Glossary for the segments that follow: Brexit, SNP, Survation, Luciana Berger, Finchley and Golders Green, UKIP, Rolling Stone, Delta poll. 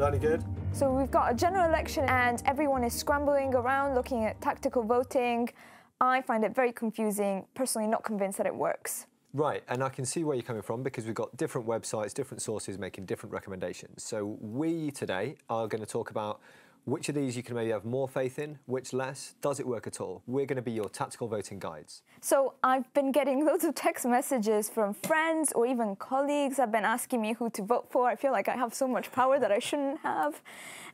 That'd be good. So we've got a general election and everyone is scrambling around looking at tactical voting. I find it very confusing, personally not convinced that it works. Right, and I can see where you're coming from because we've got different websites, different sources making different recommendations. So we today are going to talk about which of these you can maybe have more faith in, which less, does it work at all? We're going to be your tactical voting guides. So I've been getting loads of text messages from friends or even colleagues have been asking me who to vote for. I feel like I have so much power that I shouldn't have.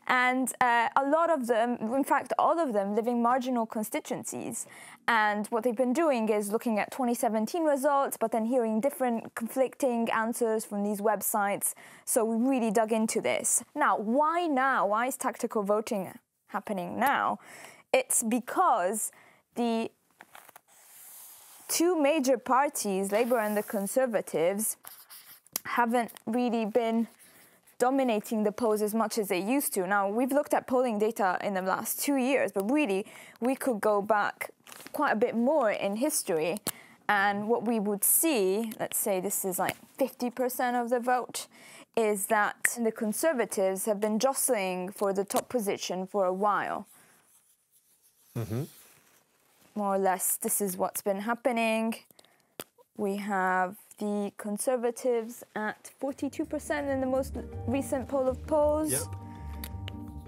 And a lot of them, in fact, all of them, live in marginal constituencies. And what they've been doing is looking at 2017 results, but then hearing different conflicting answers from these websites. So we really dug into this. Now, why now? Why is tactical voting happening now? It's because the two major parties, Labour and the Conservatives, haven't really been dominating the polls as much as they used to. Now, we've looked at polling data in the last 2 years, but really we could go back quite a bit more in history. And what we would see, let's say this is like 50% of the vote, is that the Conservatives have been jostling for the top position for a while. Mm-hmm. More or less, this is what's been happening. We have the Conservatives at 42% in the most recent poll of polls. Yep.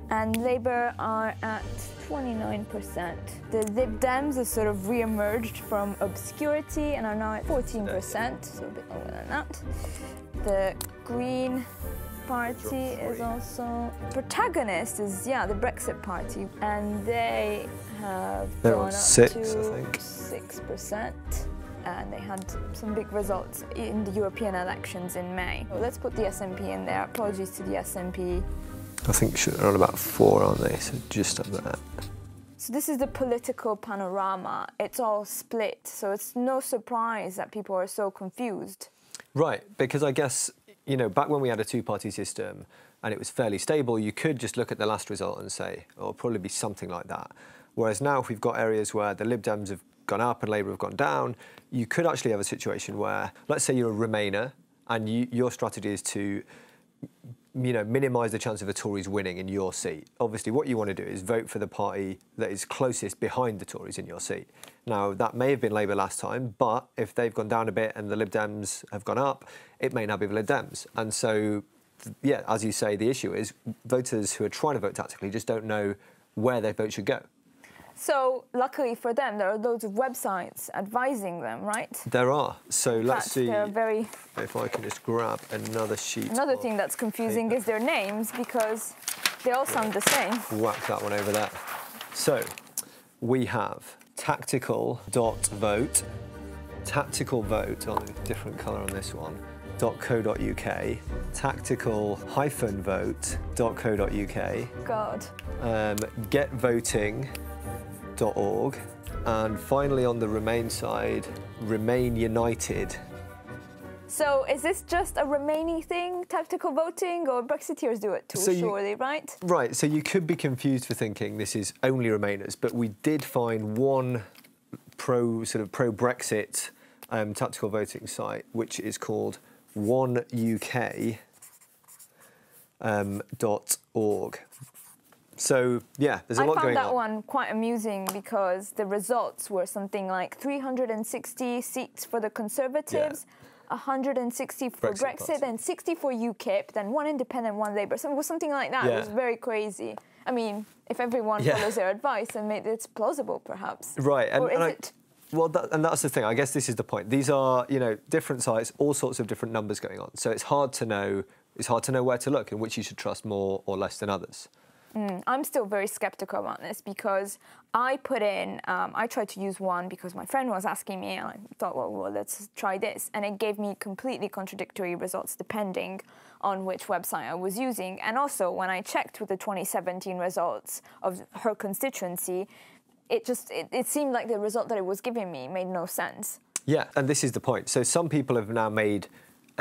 And Labour are at 29%. The Lib Dems have sort of re-emerged from obscurity and are now at 14%, so a bit lower than that. The Green Party is also... Protagonist is, yeah, the Brexit Party, and they have gone up to 6%. And they had some big results in the European elections in May. So let's put the SNP in there. Apologies to the SNP. I think they're on about 4, aren't they? So just up that. So this is the political panorama. It's all split, so it's no surprise that people are so confused. Right, because I guess, you know, back when we had a two-party system and it was fairly stable, you could just look at the last result and say, oh, it'll probably be something like that. Whereas now if we've got areas where the Lib Dems have gone up and Labour have gone down, you could actually have a situation where, let's say you're a Remainer and your strategy is to, you know, minimise the chance of the Tories winning in your seat. Obviously, what you want to do is vote for the party that is closest behind the Tories in your seat. Now, that may have been Labour last time, but if they've gone down a bit and the Lib Dems have gone up, it may now be the Lib Dems. And so, yeah, as you say, the issue is voters who are trying to vote tactically just don't know where their vote should go. So, luckily for them, there are loads of websites advising them, right? There are. So, let's see if I can just grab another sheet. Another thing that's confusing is their names, because they all sound the same. Whack that one over there. So, we have tactical.vote, tacticalvote, on a different colour on this one, .co.uk, tactical-vote.co.uk. God. Getvoting. .org, and finally on the Remain side, Remain United. So is this just a Remainy thing, tactical voting, or Brexiteers do it too, so surely, right? Right, so you could be confused for thinking this is only Remainers, but we did find one pro-Brexit tactical voting site, which is called oneuk.org. So, yeah, there's a lot going on. I found that one quite amusing because the results were something like 360 seats for the Conservatives, 160 for Brexit, then 60 for UKIP, then 1 Independent, 1 Labour. So it was something like that. Yeah. It was very crazy. I mean, if everyone follows their advice, then it's plausible, perhaps. Right. And, well, and that's the thing. I guess this is the point. These are, you know, different sites, all sorts of different numbers going on. So it's hard to know. It's hard to know where to look and which you should trust more or less than others. I'm still very sceptical about this because I put in, I tried to use one because my friend was asking me and I thought, well, let's try this. And it gave me completely contradictory results depending on which website I was using. And also when I checked with the 2017 results of her constituency, it just, it seemed like the result that it was giving me made no sense. Yeah, and this is the point. So some people have now made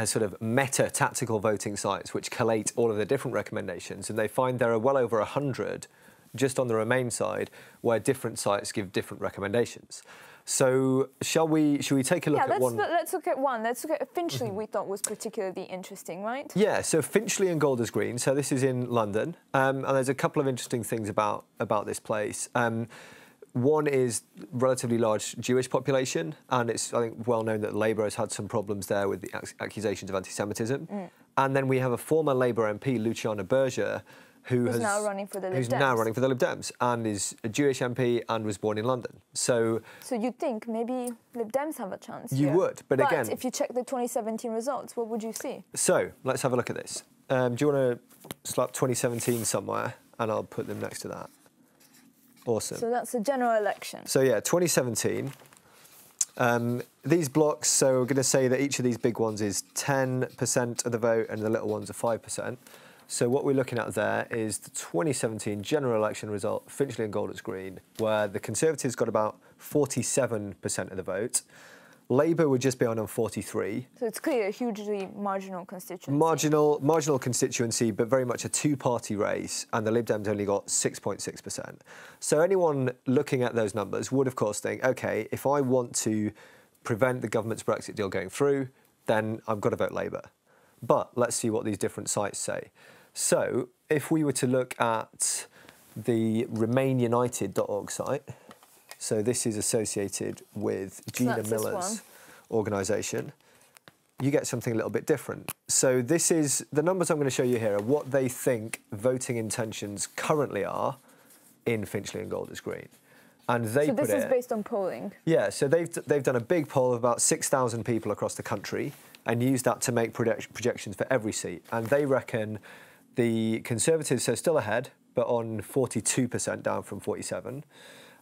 sort of meta tactical voting sites which collate all of the different recommendations, and they find there are well over 100 just on the Remain side where different sites give different recommendations. So should we take a look at one? Yeah, let's look at one. Let's look at Finchley, we thought was particularly interesting, right? Yeah, so Finchley and Golders Green. So this is in London. And there's a couple of interesting things about this place. One is relatively large Jewish population, and it's, I think, well known that Labour has had some problems there with the accusations of anti-Semitism. And then we have a former Labour MP, Luciana Berger, who's now running for the Lib Dems and is a Jewish MP and was born in London. So you'd think maybe Lib Dems have a chance here. You would, but again... if you check the 2017 results, what would you see? So, let's have a look at this. Do you want to slap 2017 somewhere? And I'll put them next to that. Awesome. So that's a general election. So, yeah, 2017. These blocks, so we're going to say that each of these big ones is 10% of the vote and the little ones are 5%. So what we're looking at there is the 2017 general election result, Finchley and Golders Green, where the Conservatives got about 47% of the vote. Labour would just be on 43. So it's clearly a hugely marginal constituency. Marginal constituency, but very much a two-party race, and the Lib Dems only got 6.6%. So anyone looking at those numbers would, of course, think, OK, if I want to prevent the government's Brexit deal going through, then I've got to vote Labour. But let's see what these different sites say. So, if we were to look at the RemainUnited.org site, so this is associated with Gina Miller's organisation, you get something a little bit different. So, this is the numbers I'm going to show you here are what they think voting intentions currently are in Finchley and Golders Green. And they put it, so this is based on polling? Yeah, so they've done a big poll of about 6,000 people across the country and used that to make projections for every seat. And they reckon the Conservatives are still ahead, but on 42%, down from 47.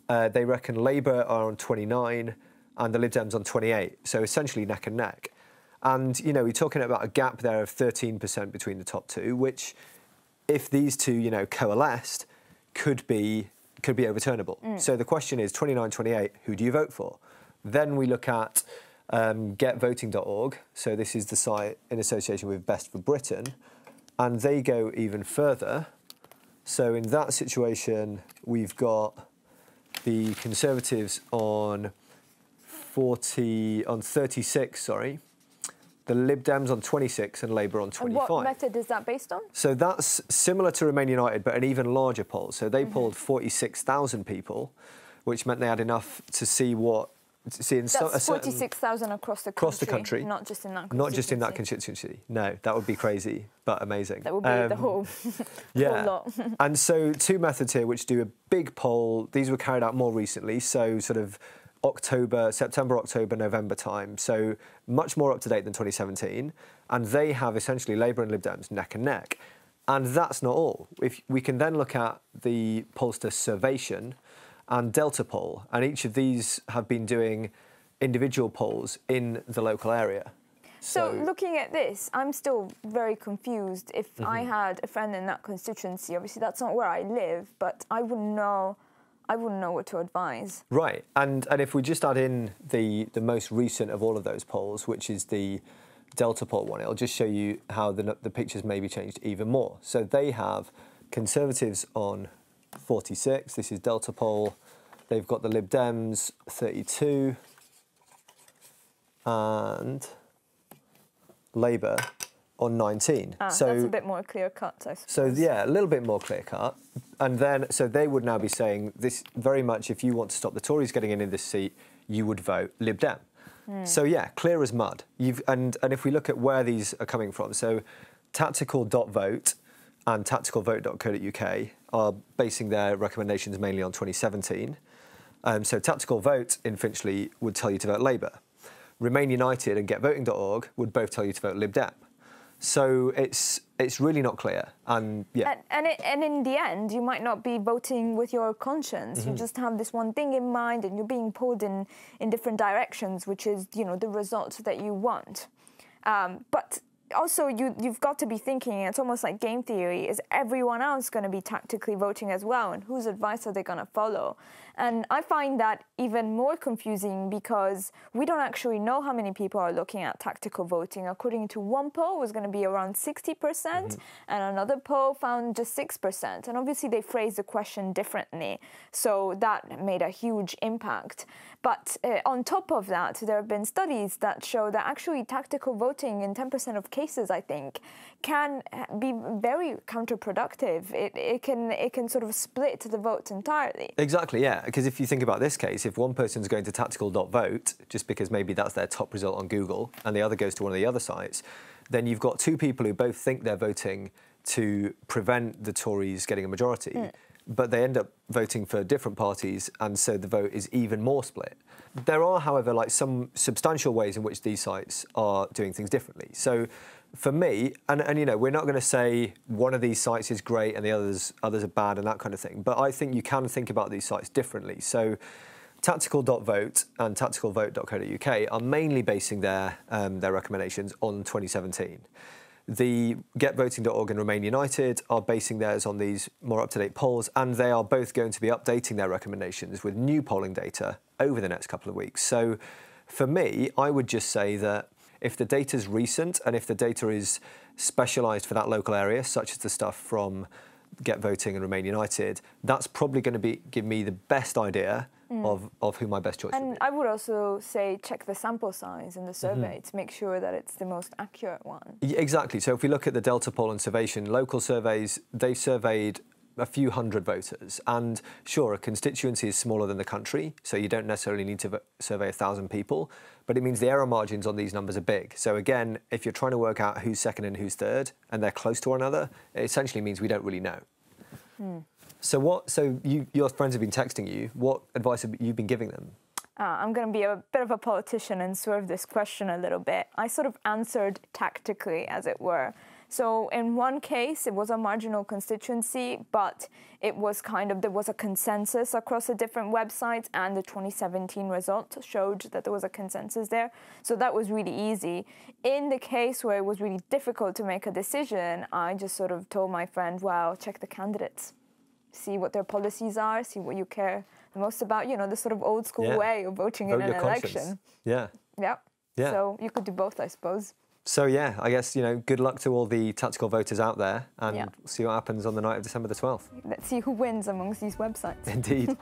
They reckon Labour are on 29 and the Lib Dems on 28, so essentially neck and neck. And, you know, we're talking about a gap there of 13% between the top two, which, if these two, you know, coalesced, could be overturnable. So the question is, 29, 28, who do you vote for? Then we look at getvoting.org. So this is the site in association with Best for Britain. And they go even further. So in that situation, we've got the Conservatives on 36, sorry, the Lib Dems on 26 and Labour on 25. And what method is that based on? So that's similar to Remain United, but an even larger poll. So they polled 46,000 people, which meant they had enough to see what... That's 46,000 across the country, not just in that constituency. Not just in that constituency. No, that would be crazy, but amazing. That would be the whole, whole lot. And so two methods here which do a big poll. These were carried out more recently, so sort of September, October, November time. So much more up-to-date than 2017. And they have essentially Labour and Lib Dems neck and neck. And that's not all. If we can then look at the pollster Survation and Delta poll, and each of these have been doing individual polls in the local area. So looking at this, I'm still very confused. If I had a friend in that constituency, obviously that's not where I live, but I wouldn't know what to advise. Right, and if we just add in the most recent of all of those polls, which is the Delta poll one, it'll just show you how the pictures may be changed even more. So they have Conservatives on 46, this is Delta poll, they've got the Lib Dems 32 and Labour on 19. So that's a bit more clear-cut, I suppose. So, yeah, a little bit more clear-cut. And then, so they would now be saying this very much, if you want to stop the Tories getting in this seat, you would vote Lib Dem. So, yeah, clear as mud. And if we look at where these are coming from, so tactical.vote and tacticalvote.co.uk are basing their recommendations mainly on 2017. So Tactical Vote in Finchley would tell you to vote Labour. Remain United and getvoting.org would both tell you to vote Lib Dem. So it's really not clear, and in the end, you might not be voting with your conscience. You just have this one thing in mind, and you're being pulled in different directions, which is, you know, the result that you want. But also you've got to be thinking, it's almost like game theory, is everyone else going to be tactically voting as well, and whose advice are they going to follow? And I find that even more confusing because we don't actually know how many people are looking at tactical voting. According to one poll, it was going to be around 60%, and another poll found just 6%. And obviously they phrased the question differently, so that made a huge impact. But on top of that, there have been studies that show that actually tactical voting in 10% of cases, I think, can be very counterproductive. It can sort of split the vote entirely. Exactly, yeah. Because if you think about this case, if one person's going to tactical.vote, just because maybe that's their top result on Google, and the other goes to one of the other sites, then you've got two people who both think they're voting to prevent the Tories getting a majority, but they end up voting for different parties, and so the vote is even more split. There are, however, like some substantial ways in which these sites are doing things differently. So for me, and you know, we're not going to say one of these sites is great and the others are bad and that kind of thing, but I think you can think about these sites differently. So tactical.vote and tacticalvote.co.uk are mainly basing their recommendations on 2017. The getvoting.org and Remain United are basing theirs on these more up-to-date polls, and they are both going to be updating their recommendations with new polling data over the next couple of weeks. So for me, I would just say that if the data's recent and if the data is specialised for that local area, such as the stuff from getvoting and Remain United, that's probably going to give me the best idea of who my best choice would be. And I would also say check the sample size in the survey to make sure that it's the most accurate one. Yeah, exactly. So if we look at the Delta poll and Survation local surveys, they've surveyed a few hundred voters. And sure, a constituency is smaller than the country, so you don't necessarily need to survey 1,000 people, but it means the error margins on these numbers are big. So again, if you're trying to work out who's second and who's third, and they're close to one another, it essentially means we don't really know. So your friends have been texting you. What advice have you been giving them? I'm going to be a bit of a politician and swerve this question a little bit. I sort of answered tactically, as it were. So in one case, it was a marginal constituency, but it was kind of, there was a consensus across the different websites, and the 2017 result showed that there was a consensus there. So that was really easy. In the case where it was really difficult to make a decision, I just sort of told my friend, well, check the candidates. See what their policies are, see what you care the most about, you know, the sort of old school way of voting in an election. Yeah. So you could do both, I suppose. So, yeah, I guess, you know, good luck to all the tactical voters out there, and see what happens on the night of December the 12th. Let's see who wins amongst these websites. Indeed.